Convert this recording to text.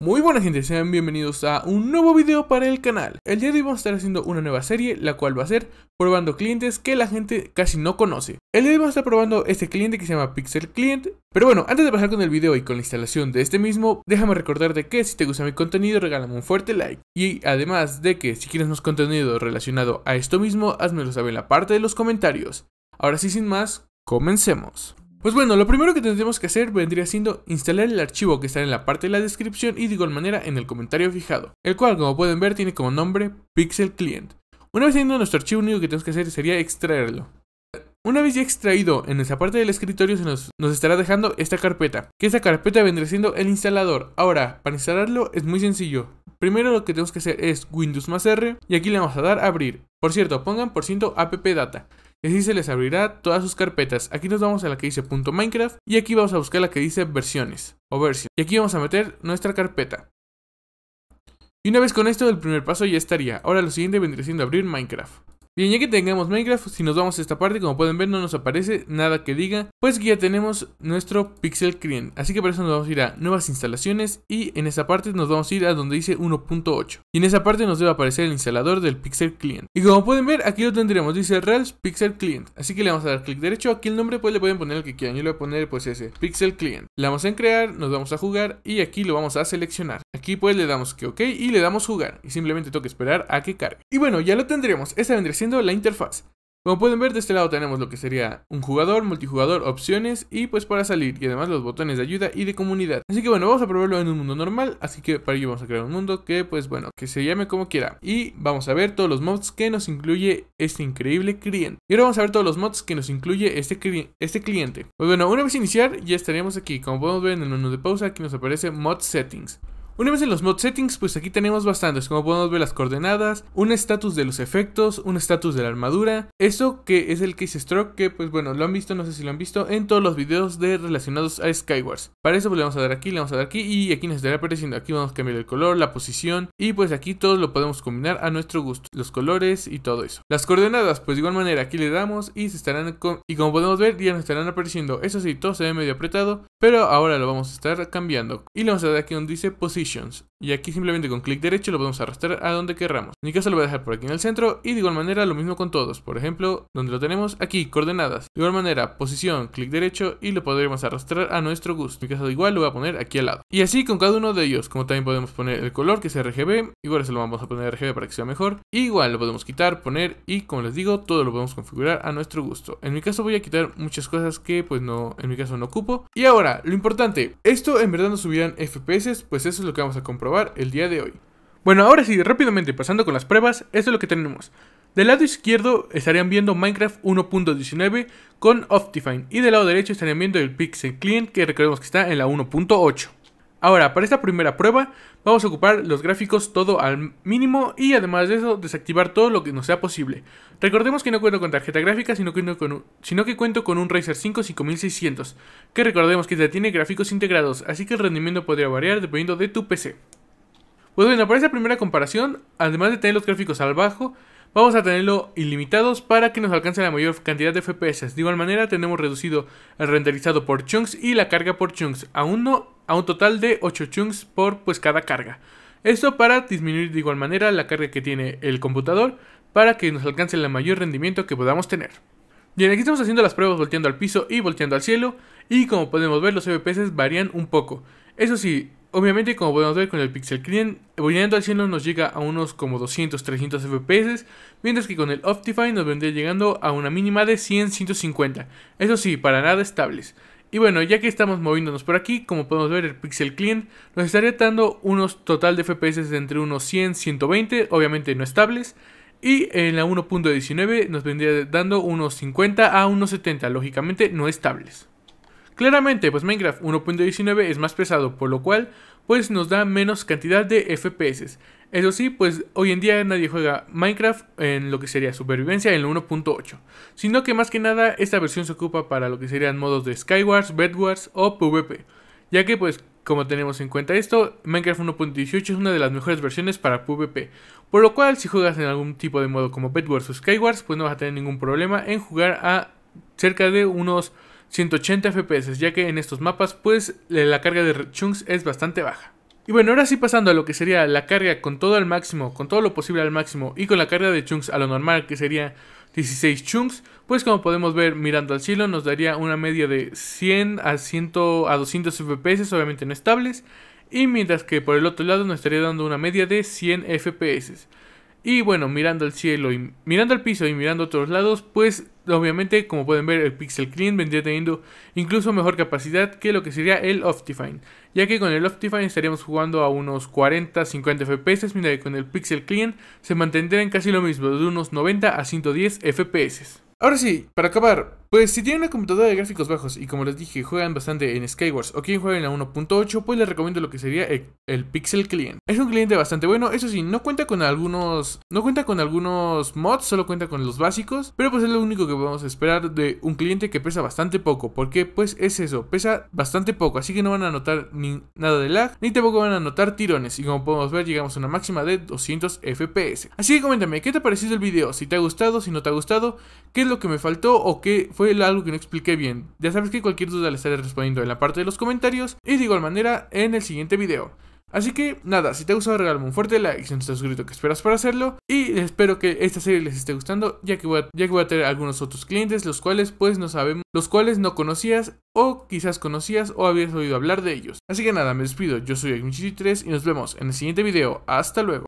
Muy buenas gente, sean bienvenidos a un nuevo video para el canal. El día de hoy vamos a estar haciendo una nueva serie, la cual va a ser probando clientes que la gente casi no conoce. El día de hoy vamos a estar probando este cliente que se llama Pixel Client. Pero bueno, antes de pasar con el video y con la instalación de este mismo, déjame recordarte que si te gusta mi contenido, regálame un fuerte like. Y además de que si quieres más contenido relacionado a esto mismo, házmelo saber en la parte de los comentarios. Ahora sí, sin más, comencemos. Pues bueno, lo primero que tendremos que hacer vendría siendo instalar el archivo que está en la parte de la descripción y de igual manera en el comentario fijado, el cual, como pueden ver, tiene como nombre Pixel Client. Una vez teniendo nuestro archivo, lo único que tenemos que hacer sería extraerlo. Una vez ya extraído en esa parte del escritorio, se nos estará dejando esta carpeta, que esta carpeta vendría siendo el instalador. Ahora, para instalarlo es muy sencillo. Primero lo que tenemos que hacer es Windows+R y aquí le vamos a dar a abrir. Por cierto, pongan %appdata. Y así se les abrirá todas sus carpetas. Aquí nos vamos a la que dice .minecraft y aquí vamos a buscar la que dice versiones o version. Y aquí vamos a meter nuestra carpeta. Y una vez con esto, el primer paso ya estaría. Ahora lo siguiente vendría siendo abrir Minecraft. Bien, ya que tengamos Minecraft, si nos vamos a esta parte, como pueden ver, no nos aparece nada que diga, pues que ya tenemos nuestro Pixel Client. Así que por eso nos vamos a ir a nuevas instalaciones y en esa parte nos vamos a ir a donde dice 1.8. Y en esa parte nos debe aparecer el instalador del Pixel Client. Y como pueden ver, aquí lo tendremos, dice Rails Pixel Client. Así que le vamos a dar clic derecho, aquí el nombre pues le pueden poner el que quieran, yo le voy a poner pues ese, Pixel Client. Le vamos a crear, nos vamos a jugar y aquí lo vamos a seleccionar. Aquí pues le damos que ok y le damos jugar y simplemente tengo que esperar a que cargue. Y bueno, ya lo tendremos, esta vendría siendo la interfaz. Como pueden ver, de este lado tenemos lo que sería un jugador, multijugador, opciones y pues para salir, y además los botones de ayuda y de comunidad. Así que bueno, vamos a probarlo en un mundo normal, así que para ello vamos a crear un mundo que pues bueno, que se llame como quiera. Y vamos a ver todos los mods que nos incluye este increíble cliente. Y ahora vamos a ver todos los mods que nos incluye este cliente. Pues bueno, una vez iniciar ya estaríamos aquí, como podemos ver en el menú de pausa, aquí nos aparece Mod Settings. Una vez en los mod settings, pues aquí tenemos bastantes, como podemos ver las coordenadas, un estatus de los efectos, un estatus de la armadura, eso que es el case stroke, que pues bueno, lo han visto, no sé si lo han visto, en todos los videos de relacionados a Skywars. Para eso pues le vamos a dar aquí, y aquí nos estará apareciendo, aquí vamos a cambiar el color, la posición, y pues aquí todo lo podemos combinar a nuestro gusto, los colores y todo eso. Las coordenadas, pues de igual manera aquí le damos y se estarán, y como podemos ver ya nos estarán apareciendo, eso sí, todo se ve medio apretado, pero ahora lo vamos a estar cambiando. Y le vamos a dar aquí donde dice position. Y aquí simplemente con clic derecho lo podemos arrastrar a donde querramos. En mi caso lo voy a dejar por aquí en el centro. Y de igual manera lo mismo con todos. Por ejemplo, donde lo tenemos aquí, coordenadas. De igual manera, posición, clic derecho y lo podremos arrastrar a nuestro gusto. En mi caso igual lo voy a poner aquí al lado. Y así con cada uno de ellos. Como también podemos poner el color, que es RGB. Igual se lo vamos a poner RGB para que sea mejor. Igual lo podemos quitar, poner y como les digo, todo lo podemos configurar a nuestro gusto. En mi caso voy a quitar muchas cosas que pues no, en mi caso no ocupo. Y ahora, lo importante, esto en verdad no subirán FPS, pues eso es lo que vamos a comprobar el día de hoy. Bueno, ahora sí, rápidamente pasando con las pruebas, esto es lo que tenemos. Del lado izquierdo estarían viendo Minecraft 1.19 con Optifine y del lado derecho estarían viendo el Pixel Client, que recordemos que está en la 1.8. Ahora, para esta primera prueba vamos a ocupar los gráficos todo al mínimo y además de eso desactivar todo lo que nos sea posible. Recordemos que no cuento con tarjeta gráfica, sino que cuento con un Razer 5 5600, que recordemos que ya tiene gráficos integrados, así que el rendimiento podría variar dependiendo de tu PC. Pues bueno, para esta primera comparación, además de tener los gráficos al bajo, vamos a tenerlo ilimitados para que nos alcance la mayor cantidad de FPS. De igual manera tenemos reducido el renderizado por chunks y la carga por chunks, a un total de 8 chunks por pues cada carga. Esto para disminuir de igual manera la carga que tiene el computador para que nos alcance el mayor rendimiento que podamos tener. Bien, aquí estamos haciendo las pruebas volteando al piso y volteando al cielo y como podemos ver los FPS varían un poco. Eso sí, obviamente como podemos ver con el Pixel Client, volteando al cielo nos llega a unos como 200-300 FPS, mientras que con el Optifine nos vendría llegando a una mínima de 100-150, eso sí, para nada estables. Y bueno, ya que estamos moviéndonos por aquí, como podemos ver el Pixel Client nos estaría dando unos total de FPS de entre unos 100-120, obviamente no estables. Y en la 1.19 nos vendría dando unos 50 a unos 70, lógicamente no estables. Claramente, pues Minecraft 1.19 es más pesado, por lo cual pues nos da menos cantidad de FPS. Eso sí, pues hoy en día nadie juega Minecraft en lo que sería supervivencia en la 1.8, sino que más que nada esta versión se ocupa para lo que serían modos de Skywars, Bedwars o PvP, ya que pues como tenemos en cuenta esto, Minecraft 1.18 es una de las mejores versiones para PvP, por lo cual si juegas en algún tipo de modo como Bedwars o Skywars, pues no vas a tener ningún problema en jugar a cerca de unos 180 FPS, ya que en estos mapas pues la carga de chunks es bastante baja. Y bueno, ahora sí, pasando a lo que sería la carga con todo al máximo, con todo lo posible al máximo, y con la carga de chunks a lo normal, que sería 16 chunks, pues como podemos ver mirando al cielo nos daría una media de 100 a 200 FPS, obviamente no estables, y mientras que por el otro lado nos estaría dando una media de 100 FPS. Y bueno, mirando al cielo y mirando al piso y mirando a otros lados, pues obviamente como pueden ver el Pixel Client vendría teniendo incluso mejor capacidad que lo que sería el Optifine, ya que con el Optifine estaríamos jugando a unos 40-50 FPS, mientras que con el Pixel Client se mantendría en casi lo mismo, de unos 90 a 110 FPS. Ahora sí, para acabar, pues si tienen una computadora de gráficos bajos y como les dije juegan bastante en Skywars o quien juega en la 1.8, pues les recomiendo lo que sería el Pixel Client. Es un cliente bastante bueno, eso sí, no cuenta con algunos mods, solo cuenta con los básicos, pero pues es lo único que podemos esperar de un cliente que pesa bastante poco, porque pues es eso, pesa bastante poco, así que no van a notar ni nada de lag, ni tampoco van a notar tirones, y como podemos ver llegamos a una máxima de 200 FPS. Así que coméntame, ¿qué te ha parecido el video? Si te ha gustado, si no te ha gustado, ¿qué lo que me faltó o que fue algo que no expliqué bien? Ya sabes que cualquier duda le estaré respondiendo en la parte de los comentarios y de igual manera en el siguiente video. Así que nada, si te ha gustado regálame un fuerte like, si no estás suscrito que esperas para hacerlo, y espero que esta serie les esté gustando, ya que voy a tener algunos otros clientes los cuales pues no sabemos, los cuales no conocías o quizás conocías o habías oído hablar de ellos. Así que nada, me despido, yo soy Agnichi3 y nos vemos en el siguiente video, hasta luego.